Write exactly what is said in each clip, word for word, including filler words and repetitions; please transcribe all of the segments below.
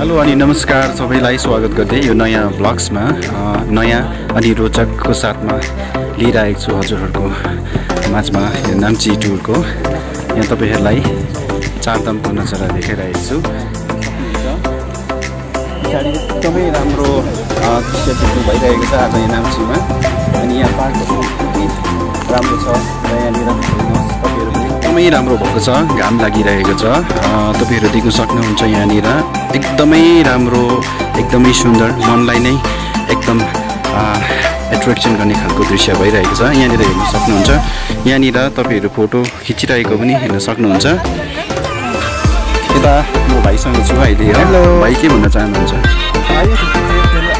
Hello अनि नमस्कार सबैलाई स्वागत गर्दै यो नयाँ ब्लग्समा नयाँ अनि रोचकको साथमा लिइरहेको छु हजुरहरुको माझमा यो नाम्ची टुरको। यहाँ तपाईहरुलाई चारधामको नजारा देखाइरहेको छु। एकदमै राम्रो दृश्य देख्नु भइरहेको छ आज यहाँ नाम्चीमा। अनि यहाँ पार्कको पनि राम्रो छ र यहाँनिर एकदमै राम्रो भएको छ, घाम लागिरहेको छ, तपाईहरु देख्न सक्नुहुन्छ। यहाँनिर एकदमै राम्रो, एकदमै सुन्दर, मनलाई नै एकदम एट्र्याक्सन गर्ने खालको दृश्य भइरहेको छ। यहाँनिर हेर्न सक्नुहुन्छ, यहाँनिर तपाईहरु फोटो खिचिरहेको पनि हेर्न सक्नुहुन्छ। यता म भाइसँग छु अहिले। हेलो भाइ, के भन्न चाहनुहुन्छ?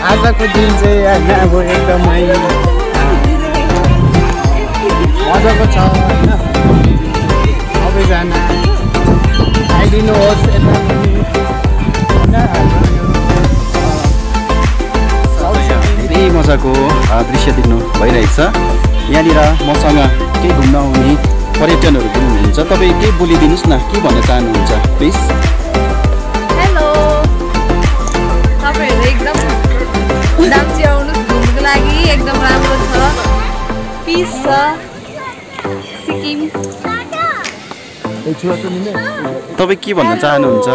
आजको दिन चाहिँ अब एकदमै मजाको छ हैन? जान आइदिनुहोस् धेरै मजाको दृश्य देख्नु भइरहेको छ। यहाँनिर मसँग केही घुम्न आउने पर्यटनहरू पनि हुनुहुन्छ। तपाईँ के बोलिदिनुहोस् न, के भन्न चाहनुहुन्छ प्लिज? हेलो, तपाईँहरू एकदम नाम्ची आउनुहोस् घुम्नको लागि, एकदम राम्रो छ, पिस छ सिक्किम। तपाईँ के भन्न चाहनुहुन्छ?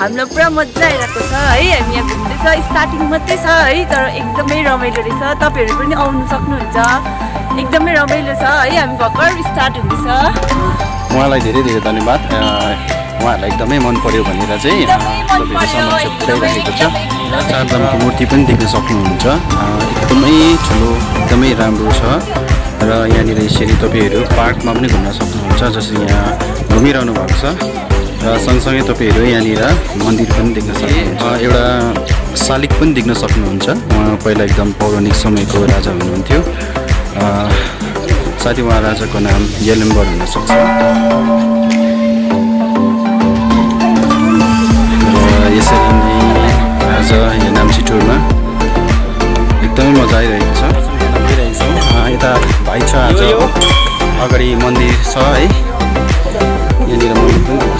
हामीलाई पुरा मजा आइरहेको छ है, हामी यहाँ घुम्दैछ, स्टार्टिङ मात्रै छ है, तर एकदमै रमाइलो रहेछ। तपाईँहरू पनि आउनु सक्नुहुन्छ, एकदमै रमाइलो छ है, हामी भर्खर स्टार्ट हुँदैछ। उहाँलाई धेरै धेरै धन्यवाद, उहाँहरूलाई एकदमै मन पर्यो भनेर चाहिँ पुऱ्याइरहेको छ। चारधामको मूर्ति पनि देख्न सक्नुहुन्छ, एकदमै ठुलो, एकदमै राम्रो छ। र यहाँनिर यसरी तपाईँहरू पार्कमा पनि घुम्न सक्नुहुन्छ, जसरी यहाँ घुमिरहनु भएको छ। र सँगसँगै तपाईँहरू यहाँनिर मन्दिर पनि देख्न सक्नुहुन्छ, एउटा शालिक पनि देख्न सक्नुहुन्छ। उहाँ पहिला एकदम पौराणिक समयको राजा हुनुहुन्थ्यो, साथै उहाँ राजाको नाम यलम्बर हुनसक्छ। र यसरी नै आज यो नाम्ची टुरमा एकदमै मजा आइरहेको छ। यता भाइ छ, आज अगाडि मन्दिर छ है, यहाँनिर मन्दिर पनि देख्न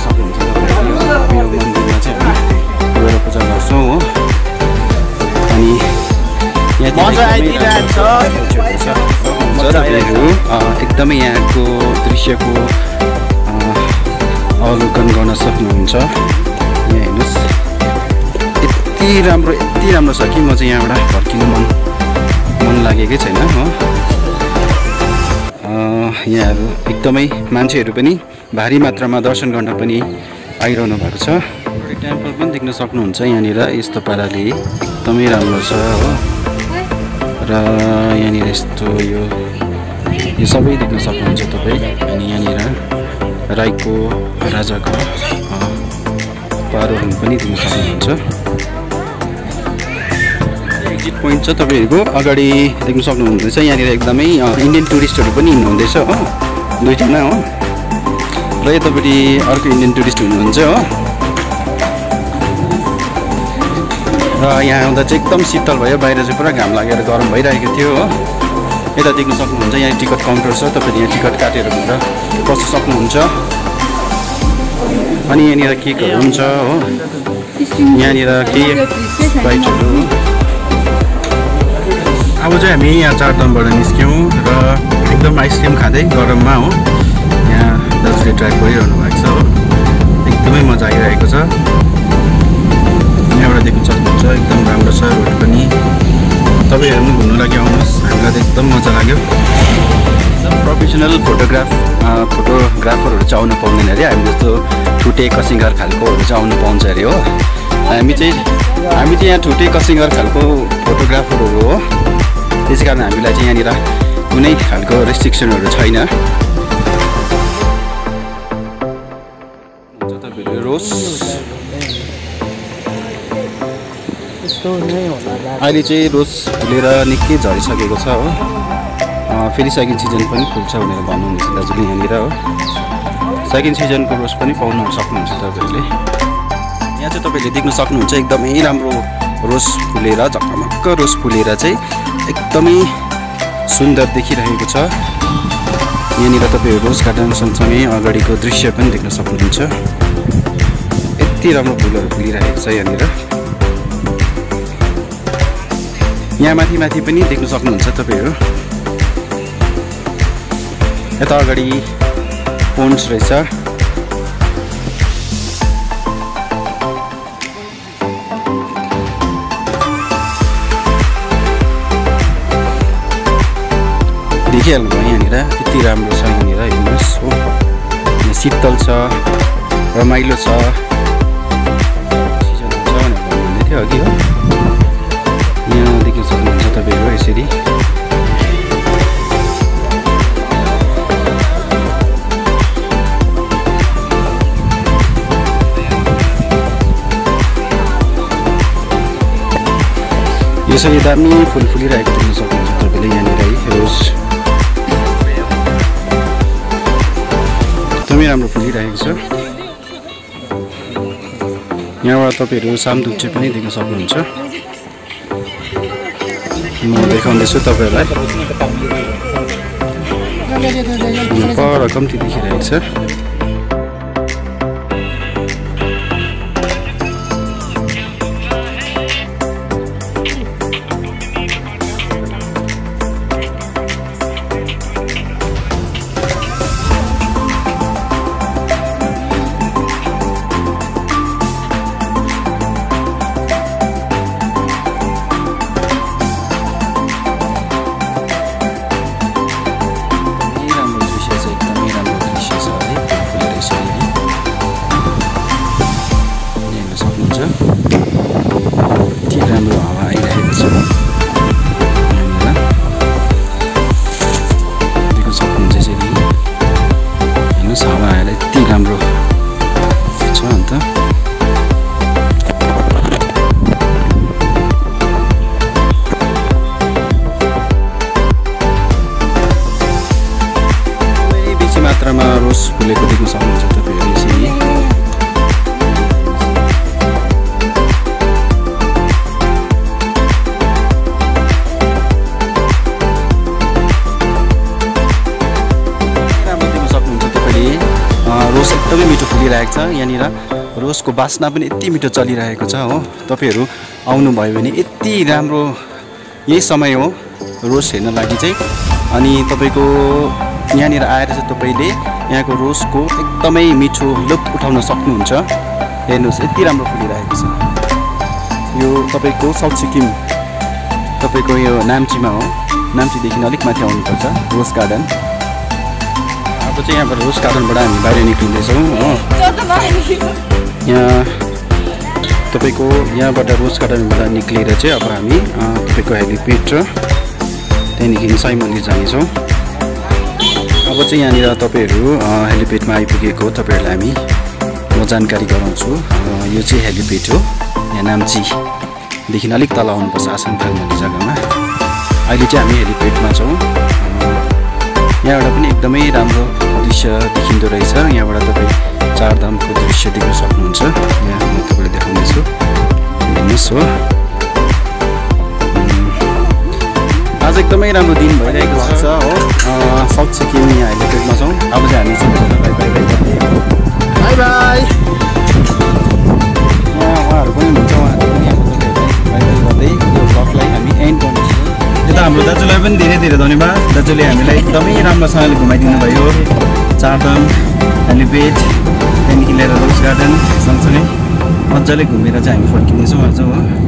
सक्नुहुन्छ। यो मन्दिरमा चाहिँ हामी गएर पूजा गर्छौँ हो। अनि यहाँ एकदमै यहाँको दृश्यको अवलोकन गर्न सक्नुहुन्छ। यहाँ हेर्नुहोस्, यति राम्रो, यति राम्रो छ कि म चाहिँ यहाँबाट फर्किनु मन मन लागेकै छैन हो। यहाँहरू एकदमै मान्छेहरू पनि भारी मात्रामा दर्शन गर्न पनि आइरहनु भएको छ। टेम्पल पनि देख्न सक्नुहुन्छ यहाँनिर, यस्तो पाराले एकदमै राम्रो छ हो। र यहाँनिर यस्तो यो यो सबै देख्न सक्नुहुन्छ तपाईँ। अनि यहाँनिर राईको राजाको पारोहरू पनि देख्न सक्नुहुन्छ। एक्जिट पोइन्ट छ तपाईँहरूको अगाडि देख्न सक्नुहुँदैछ। यहाँनिर एकदमै इन्डियन टुरिस्टहरू पनि हिँड्नुहुँदैछ हो, दुईजना हो। र यतापट्टि अर्को इन्डियन टुरिस्ट हुनुहुन्छ हो। र यहाँ आउँदा चाहिँ एकदम शीतल भयो, बाहिर चाहिँ पुरा घाम लागेर गरम भइरहेको थियो हो। यता देख्न सक्नुहुन्छ, यहाँ टिकट काउन्टर छ, तपाईँले यहाँ टिकट काटेर भनेर पस्न सक्नुहुन्छ। अनि यहाँनिर केकहरू हुन्छ हो, यहाँनिर केक बाइटहरू। अब चाहिँ हामी यहाँ चारधामबाट निस्क्यौँ र एकदम आइसक्रिम खाँदै गरममा हो। यहाँ दाजुले ट्राई गरिरहनु भएको छ हो, एकदमै मजा आइरहेको छ। यहाँबाट देख्न सक्नुहुन्छ, एकदम राम्रो छ रोड पनि। तपाईँहरू पनि घुम्नु लागि आउनुहोस्, हामीलाई त एकदम मजा लाग्यो। प्रोफेसनल फोटोग्राफ फोटोग्राफरहरू चाहिँ आउनु पाउँदैन अरे, हामी जस्तो ठुटे कसिङ्गर खालकोहरू चाहिँ आउनु पाउँछ अरे हो। हामी चाहिँ हामी चाहिँ यहाँ ठुटे कसिङ्गर खालको फोटोग्राफरहरू हो, त्यसै कारण हामीलाई चाहिँ यहाँनिर कुनै खालको रेस्ट्रिक्सनहरू छैन। तपाईँहरू रोज अहिले चाहिँ रोज फुलेर निकै झरिसकेको छ हो, फेरि सेकेन्ड सिजन पनि फुल्छ भनेर भन्नुहुन्छ दाजुले। यहाँनिर हो सेकेन्ड सिजनको रोज पनि पाउनु सक्नुहुन्छ तपाईँहरूले। यहाँ चाहिँ तपाईँहरूले देख्न सक्नुहुन्छ एकदमै राम्रो रोज फुलेर, झक्कमक्क रोज फुलेर चाहिँ एकदमै सुन्दर देखिरहेको छ। यहाँनिर तपाईँहरू रोज गार्डन सँगसँगै अगाडिको दृश्य पनि देख्न सक्नुहुन्छ, यति राम्रो फुलहरू फुलिरहेको छ यहाँनिर। यहाँ माथि माथि पनि देख्न सक्नुहुन्छ तपाईहरु। यता अगाडि पोन्ड्स रहेछ। देखिहाल्नु भयो यहाँनिर यति राम्रो छ यहाँनिर हेर्नुस् हो। यहाँ शीतल छ, रमाइलो छ। सिजन हुन्छ भनेर भन्दै थियो अघि हो। यहाँ देख्न सक्नुहुन्छ तपाईहरु यसरी। यसरी दामी फुल फुलिरहेको देख्न सक्नुहुन्छ तपाईले यहाँनिर है रोज। एकदमै राम्रो फुलिरहेको छ। यहाँबाट तपाईहरु सामधुप्चे पनि देख्न सक्नुहुन्छ। म देखाउँदैछु तपाईहरुलाई। पर कम्ती देखिरहेको छ। Boleh ketik sama satu di sini. Rose एकदमै मिठो फुलिरहेको छ यहाँनिर। रोजको बास्ना पनि यति मिठो चलिरहेको छ हो। तपाईहरु आउनु भयो भने यति राम्रो यही समय हो रोज हेर्न लागि चाहिँ। अनि तपाईको यहाँनिर आएर चाहिँ तपाईले यहाँको रोजको एकदमै मिठो लुत्फ उठाउन सक्नुहुन्छ। हेर्नुस् यति राम्रो फुलिरहेको छ। यो तपाईको साउथ सिक्किम तपाईको यो नाम्चीमा हो। नाम्चीदेखि अलिक माथि आउनुपर्छ रोज गार्डन। अब चाहिँ यहाँबाट रोज गार्डनबाट हामी बाहिर निस्किँदैछौँ हो। यहाँ तपाईको यहाँबाट रोज गार्डनबाट निस्केर चाहिँ अब हामी तपाईको हेलिप्याड र त्यहाँदेखि साई मन्दिर जानेछौँ। अब चाहिँ यहाँनिर तपाईहरु हेलिप्याडमा आइपुगेको तपाईहरुलाई हामी म जानकारी गराउँछु। यो चाहिँ हेलिप्याड हो। यहाँ नाम्चीदेखि अलिक तल आउनुपर्छ आसामथाङ भन्ने जग्गामा। अहिले चाहिँ हामी हेलिप्याडमा छौँ। यहाँबाट पनि एकदमै राम्रो दृश्य देखिँदो रहेछ। यहाँबाट तपाईँ चारधामको दृश्य देख्न सक्नुहुन्छ। यहाँ म तपाईँलाई देखाउँदैछु हेर्नुहोस् हो। आज एकदमै राम्रो दिन भइरहेको छ हो। साउथ सिक्किम यहाँ हेलिप्याडमा छौँ। अब चाहिँ हामी बाई बाई उहाँहरू पनि हुन्छ। उहाँहरू पनि बाई बाई गर्दै यो ब्लगलाई हामी एन्ड गर्छौँ। यता हाम्रो दाजुलाई पनि धेरै धेरै धन्यवाद। दाजुले हामीलाई एकदमै राम्रोसँगले घुमाइदिनु भयो। चारधाम हेलिप्याड त्यहाँदेखि लिएर रोज गार्डन सँगसँगै मजाले घुमेर चाहिँ हामी फर्किँदैछौँ आज हो।